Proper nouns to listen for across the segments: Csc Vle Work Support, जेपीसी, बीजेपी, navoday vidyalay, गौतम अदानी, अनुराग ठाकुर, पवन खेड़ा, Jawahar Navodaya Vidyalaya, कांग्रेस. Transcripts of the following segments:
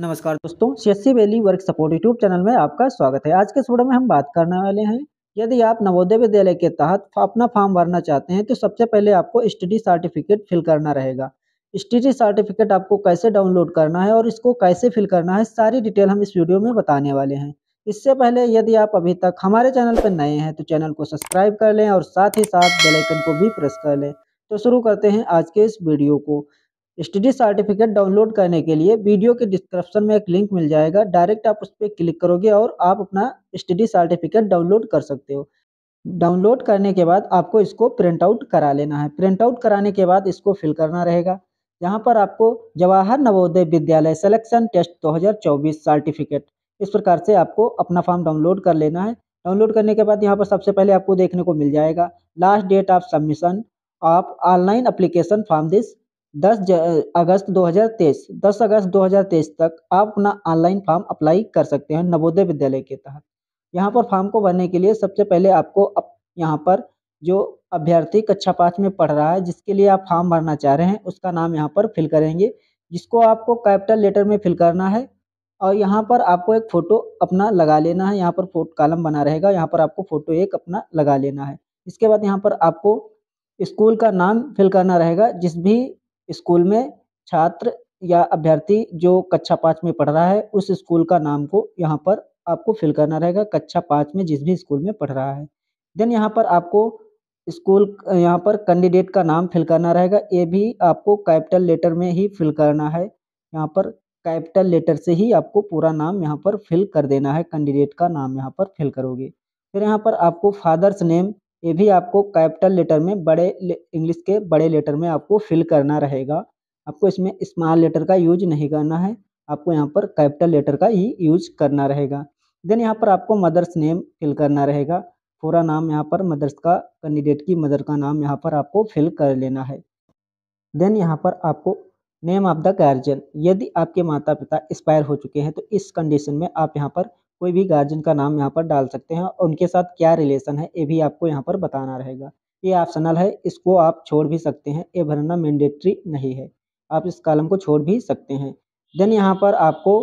नमस्कार दोस्तों, CSC valley work support YouTube channel में आपका स्वागत है। आज के इस वीडियो में हम बात करने वाले हैं, यदि आप नवोदय विद्यालय के तहत अपना फॉर्म भरना चाहते हैं तो सबसे पहले आपको स्टडी सर्टिफिकेट फिल करना रहेगा। स्टडी सर्टिफिकेट आपको कैसे डाउनलोड करना है और इसको कैसे फिल करना है, सारी डिटेल हम इस वीडियो में बताने वाले हैं। इससे पहले यदि आप अभी तक हमारे चैनल पर नए हैं तो चैनल को सब्सक्राइब कर लें और साथ ही साथ बेल आइकन को भी प्रेस कर लें। तो शुरू करते हैं आज के इस वीडियो को। स्टडी सर्टिफिकेट डाउनलोड करने के लिए वीडियो के डिस्क्रिप्शन में एक लिंक मिल जाएगा, डायरेक्ट आप उस पर क्लिक करोगे और आप अपना स्टडी सर्टिफिकेट डाउनलोड कर सकते हो। डाउनलोड करने के बाद आपको इसको प्रिंट आउट करा लेना है। प्रिंट आउट कराने के बाद इसको फिल करना रहेगा। यहाँ पर आपको Jawahar Navodaya Vidyalaya selection test 2024 certificate, इस प्रकार से आपको अपना फॉर्म डाउनलोड कर लेना है। डाउनलोड करने के बाद यहाँ पर सबसे पहले आपको देखने को मिल जाएगा last date of submission of online application form this 10 August 2023 तक आप अपना ऑनलाइन फॉर्म अप्लाई कर सकते हैं नवोदय विद्यालय के तहत। यहाँ पर फॉर्म को भरने के लिए सबसे पहले आपको यहाँ पर जो अभ्यर्थी कक्षा 5 में पढ़ रहा है, जिसके लिए आप फॉर्म भरना चाह रहे हैं, उसका नाम यहाँ पर फिल करेंगे, जिसको आपको कैपिटल लेटर में फिल करना है। और यहाँ पर आपको एक फ़ोटो अपना लगा लेना है। यहाँ पर फोटो कॉलम बना रहेगा, यहाँ पर आपको फ़ोटो एक अपना लगा लेना है। इसके बाद यहाँ पर आपको स्कूल का नाम फिल करना रहेगा, जिस भी स्कूल में छात्र या अभ्यर्थी जो कक्षा 5 में पढ़ रहा है उस स्कूल का नाम को यहाँ पर आपको फिल करना रहेगा। कक्षा 5 में जिस भी स्कूल में पढ़ रहा है, देन यहाँ पर आपको स्कूल, यहाँ पर कैंडिडेट का नाम फिल करना रहेगा। ये भी आपको कैपिटल लेटर में ही फिल करना है। यहाँ पर कैपिटल लेटर से ही आपको पूरा नाम यहाँ पर फिल कर देना है। कैंडिडेट का नाम यहाँ पर फिल करोगे। फिर यहाँ पर आपको फादर्स नेम, ये भी आपको कैपिटल लेटर में, बड़े इंग्लिश के बड़े लेटर में आपको फिल करना रहेगा। आपको इसमें स्मॉल लेटर का यूज नहीं करना है, आपको यहाँ पर कैपिटल लेटर का ही यूज करना रहेगा। देन यहाँ पर आपको मदर्स नेम फिल करना रहेगा। पूरा नाम यहाँ पर मदर्स का, कैंडिडेट की मदर का नाम यहाँ पर आपको फिल कर लेना है। देन यहाँ पर आपको नेम ऑफ द गार्जियन, यदि आपके माता पिता एक्सपायर हो चुके हैं तो इस कंडीशन में आप यहाँ पर कोई भी गार्जियन का नाम यहाँ पर डाल सकते हैं और उनके साथ क्या रिलेशन है ये भी आपको यहाँ पर बताना रहेगा। ये ऑप्शनल है, इसको आप छोड़ भी सकते हैं, ये भरना मैंडेटरी नहीं है, आप इस कॉलम को छोड़ भी सकते हैं। देन यहाँ पर आपको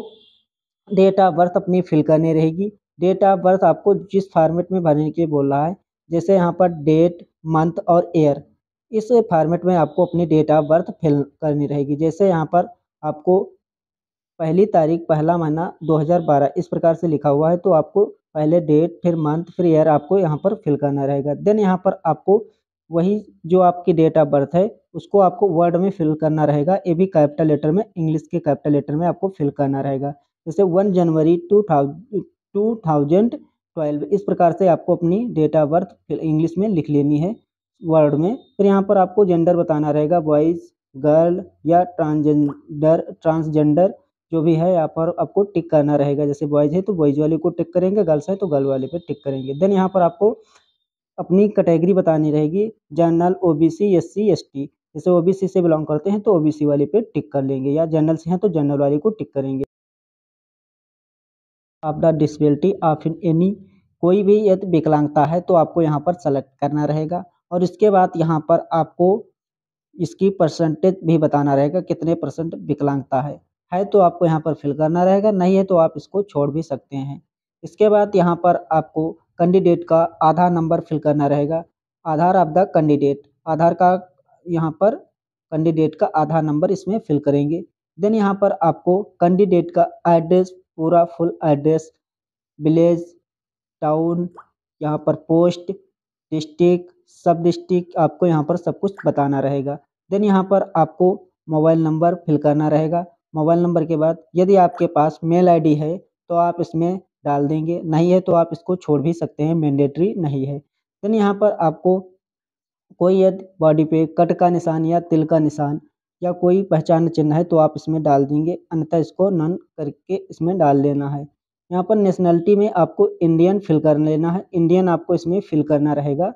डेट ऑफ बर्थ अपनी फिल करनी रहेगी। डेट ऑफ बर्थ आपको जिस फॉर्मेट में भरने के लिए बोल रहा है, जैसे यहाँ पर डेट, मंथ और ईयर, इस फॉर्मेट में आपको अपनी डेट ऑफ बर्थ फिल करनी रहेगी। जैसे यहाँ पर आपको पहली तारीख, पहला महीना 2012 इस प्रकार से लिखा हुआ है, तो आपको पहले डेट, फिर मंथ, फिर ईयर आपको यहाँ पर फिल करना रहेगा। देन यहाँ पर आपको वही जो आपकी डेट ऑफ बर्थ है उसको आपको वर्ड में फिल करना रहेगा। ये भी कैपिटल लेटर में, इंग्लिश के कैपिटल लेटर में आपको फिल करना रहेगा। जैसे 1 जनवरी 2012 इस प्रकार से आपको अपनी डेट ऑफ बर्थ इंग्लिश में लिख लेनी है वर्ड में। फिर यहाँ पर आपको जेंडर बताना रहेगा, बॉयज़, गर्ल या ट्रांसजेंडर जो भी है यहाँ पर आपको टिक करना रहेगा। जैसे बॉयज़ है तो बॉयज़ वाले को टिक करेंगे, गर्ल्स है तो गर्ल वाले पे टिक करेंगे। देन यहाँ पर आपको अपनी कैटेगरी बतानी रहेगी, जनरल, ओबीसी, एससी, एसटी। जैसे ओबीसी से बिलोंग करते हैं तो ओबीसी वाले पे टिक कर लेंगे, या जनरल से हैं तो जनरल वाले को टिक करेंगे। आप द डिसेबिलिटी ऑफ एनी, कोई भी यदि विकलांगता है तो आपको यहाँ पर सेलेक्ट करना रहेगा। और इसके बाद यहाँ पर आपको इसकी परसेंटेज भी बताना रहेगा, कितने परसेंट विकलांगता है तो आपको यहाँ पर फिल करना रहेगा, नहीं है तो आप इसको छोड़ भी सकते हैं। इसके बाद यहाँ पर आपको कैंडिडेट का आधार नंबर फिल करना रहेगा, Aadhaar of the candidate, Aadhaar का यहाँ पर कैंडिडेट का आधार नंबर इसमें फिल करेंगे। देन यहाँ पर आपको कैंडिडेट का एड्रेस, पूरा फुल एड्रेस, विलेज, टाउन, यहाँ पर पोस्ट, डिस्ट्रिक्ट, सब डिस्ट्रिक्ट, आपको यहाँ पर सब कुछ बताना रहेगा। देन यहाँ पर आपको मोबाइल नंबर फिल करना रहेगा। मोबाइल नंबर के बाद यदि आपके पास मेल आईडी है तो आप इसमें डाल देंगे, नहीं है तो आप इसको छोड़ भी सकते हैं, मैंडेटरी नहीं है। देन यहाँ पर आपको कोई यदि बॉडी पे कट का निशान या तिल का निशान या कोई पहचान चिन्ह है तो आप इसमें डाल देंगे, अन्यथा इसको नन करके इसमें डाल लेना है। यहाँ पर नेशनलिटी में आपको इंडियन फिल कर लेना है, इंडियन आपको इसमें फिल करना रहेगा।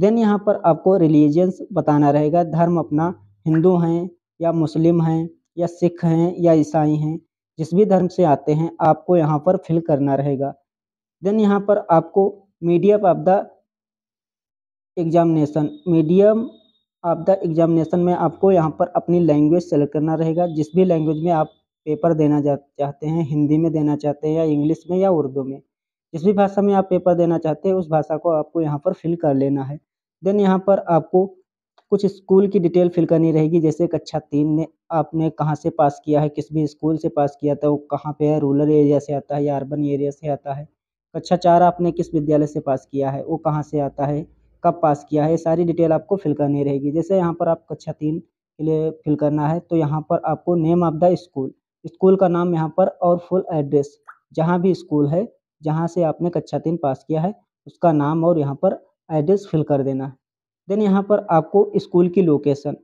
देन यहाँ पर आपको रिलीजियंस बताना रहेगा, धर्म अपना हिंदू हैं या मुस्लिम हैं या सिख हैं या ईसाई हैं, जिस भी धर्म से आते हैं आपको यहाँ पर फिल करना रहेगा। देन यहाँ पर आपको medium of the examination, medium of the examination में आपको यहाँ पर अपनी लैंग्वेज सेलेक्ट करना रहेगा, जिस भी लैंग्वेज में आप पेपर देना चाहते हैं, हिंदी में देना चाहते हैं या इंग्लिश में या उर्दू में, जिस भी भाषा में आप पेपर देना चाहते हैं उस भाषा को आपको यहाँ पर फिल कर लेना है। देन यहाँ पर आपको कुछ स्कूल की डिटेल फिल करनी रहेगी, जैसे कक्षा 3 में आपने कहाँ से पास किया है, किस भी स्कूल से पास किया था, वो कहाँ पे है, रूरल एरिया से आता है या अर्बन एरिया से आता है। कक्षा 4 आपने किस विद्यालय से पास किया है, वो कहाँ से आता है, कब पास किया है, सारी डिटेल आपको फिल करनी रहेगी। जैसे यहाँ पर आप कक्षा 3 के लिए फिल करना है तो यहाँ पर आपको name of the school, school का नाम यहाँ पर और फुल एड्रेस, जहाँ भी स्कूल है जहाँ से आपने कक्षा 3 पास किया है उसका नाम और यहाँ पर एड्रेस फिल कर देना है। देन यहाँ पर आपको स्कूल की लोकेशन,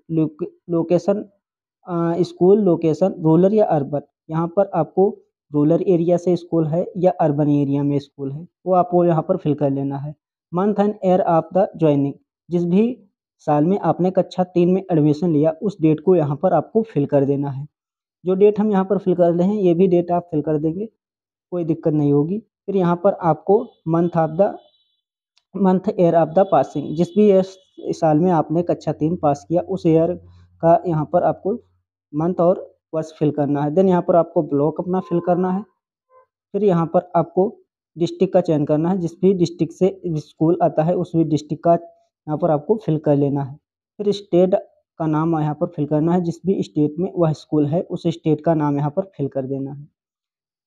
स्कूल लोकेशन रूरल या अर्बन, यहाँ पर आपको रूरल एरिया से स्कूल है या अर्बन एरिया में स्कूल है वो आपको यहाँ पर फिल कर लेना है। Month and year of the joining, जिस भी साल में आपने कक्षा 3 में एडमिशन लिया उस डेट को यहाँ पर आपको फिल कर देना है। जो डेट हम यहाँ पर फिल कर रहे हैं ये भी डेट आप फिल कर देंगे, कोई दिक्कत नहीं होगी। फिर यहाँ पर आपको month year of the passing, जिस भी साल में आपने कक्षा 3 पास किया उस ईयर का यहाँ पर आपको मंथ और वर्ष फिल करना है। देन यहाँ पर आपको ब्लॉक अपना फिल करना है। फिर यहाँ पर आपको डिस्ट्रिक्ट का चयन करना है, जिस भी डिस्ट्रिक्ट से स्कूल आता है उस भी डिस्ट्रिक्ट का यहाँ पर आपको फिल कर लेना है। फिर स्टेट का नाम यहाँ पर फिल करना है, जिस भी स्टेट में वह स्कूल है उस स्टेट का नाम यहाँ पर फिल कर देना है।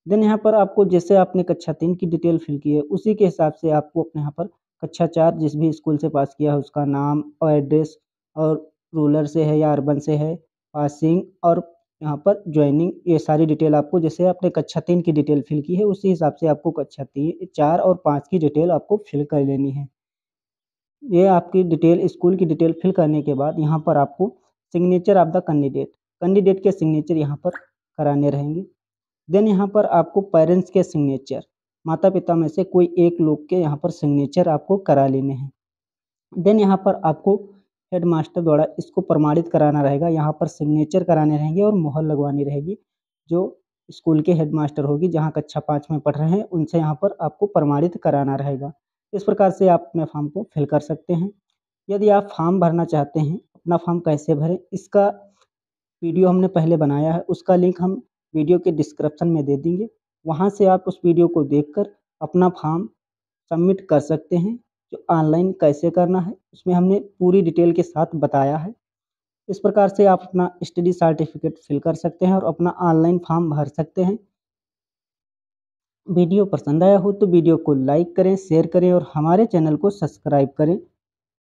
देन यहाँ पर आपको जैसे आपने कक्षा 3 की डिटेल फिल की है उसी के हिसाब से आपको अपने यहाँ पर कक्षा 4 जिस भी स्कूल से पास किया है उसका नाम और एड्रेस और रूरल से है या अर्बन से है, पासिंग और यहाँ पर ज्वाइनिंग, ये सारी डिटेल आपको जैसे आपने कक्षा 3 की डिटेल फिल की है उसी हिसाब से आपको कक्षा 4 और 5 की डिटेल आपको फिल कर लेनी है। ये आपकी डिटेल, स्कूल की डिटेल फिल करने के बाद यहाँ पर आपको सिग्नेचर ऑफ द कैंडिडेट के सिग्नेचर यहाँ पर कराने रहेंगे। देन यहाँ पर आपको पेरेंट्स के सिग्नेचर, माता पिता में से कोई एक लोग के यहाँ पर सिग्नेचर आपको करा लेने हैं। देन यहाँ पर आपको हेडमास्टर द्वारा इसको प्रमाणित कराना रहेगा, यहाँ पर सिग्नेचर कराने रहेंगे और मोहर लगवानी रहेगी। जो स्कूल के हेडमास्टर होगी जहाँ कक्षा 5 में पढ़ रहे हैं उनसे यहाँ पर आपको प्रमाणित कराना रहेगा। इस प्रकार से आप अपने फॉर्म को फिल कर सकते हैं। यदि आप फॉर्म भरना चाहते हैं, अपना फॉर्म कैसे भरें इसका वीडियो हमने पहले बनाया है, उसका लिंक हम वीडियो के डिस्क्रिप्शन में दे देंगे, वहाँ से आप उस वीडियो को देखकर अपना फॉर्म सबमिट कर सकते हैं। जो ऑनलाइन कैसे करना है उसमें हमने पूरी डिटेल के साथ बताया है। इस प्रकार से आप अपना स्टडी सर्टिफिकेट फिल कर सकते हैं और अपना ऑनलाइन फॉर्म भर सकते हैं। वीडियो पसंद आया हो तो वीडियो को लाइक करें, शेयर करें और हमारे चैनल को सब्सक्राइब करें।